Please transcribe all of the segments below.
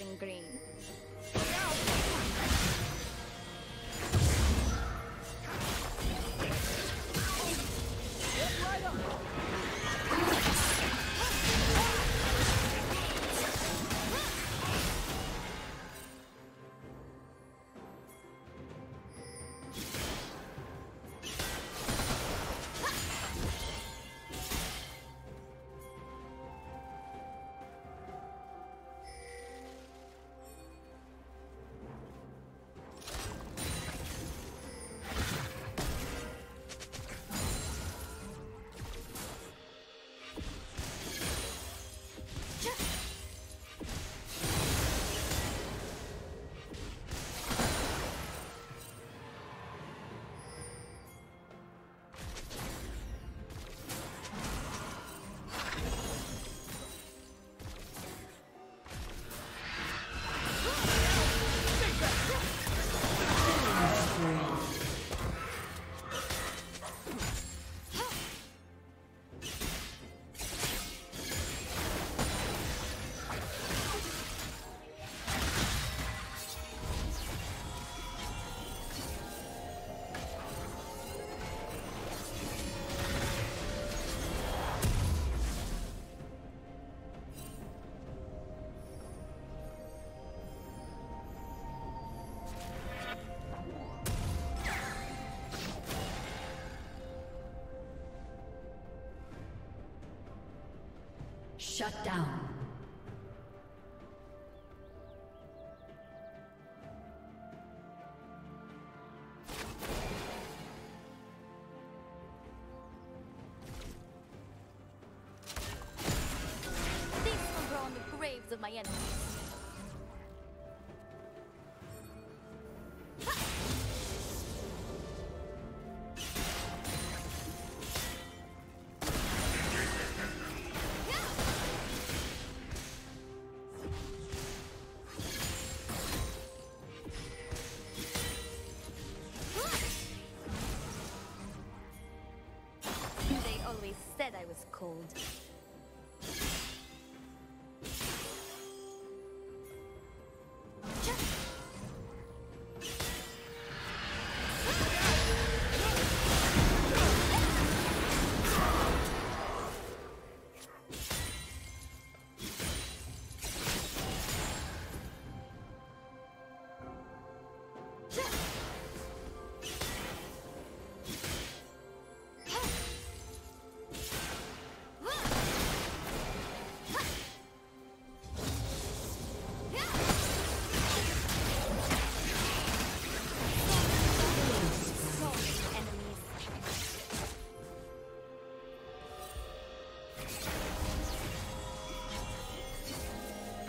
In green. Shut down. Things will grow on the graves of my enemies. I was cold.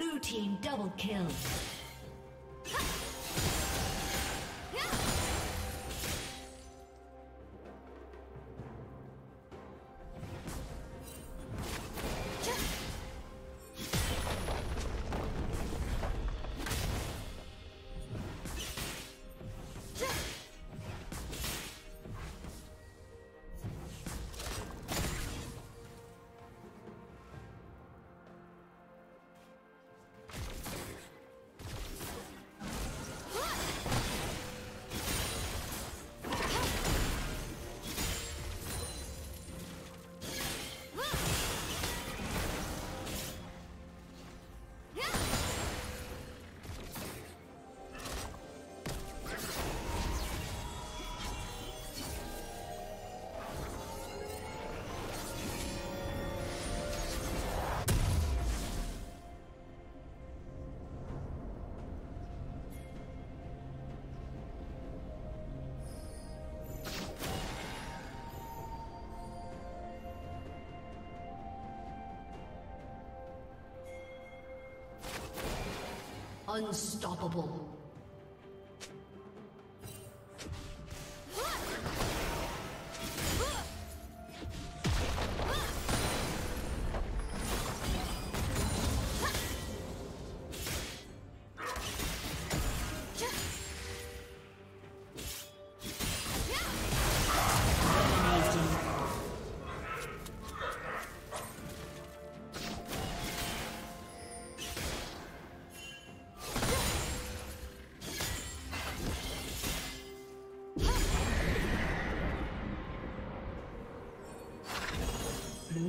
Blue team double kill. Unstoppable. Blue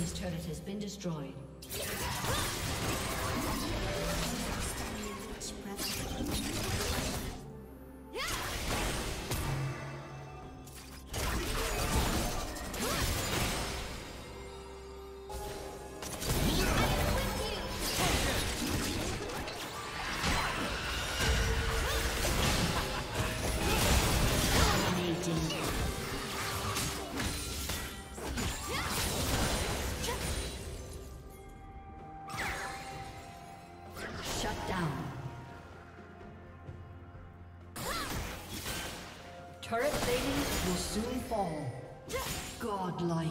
His turret has been destroyed. Turret ladies will soon fall. Godlike.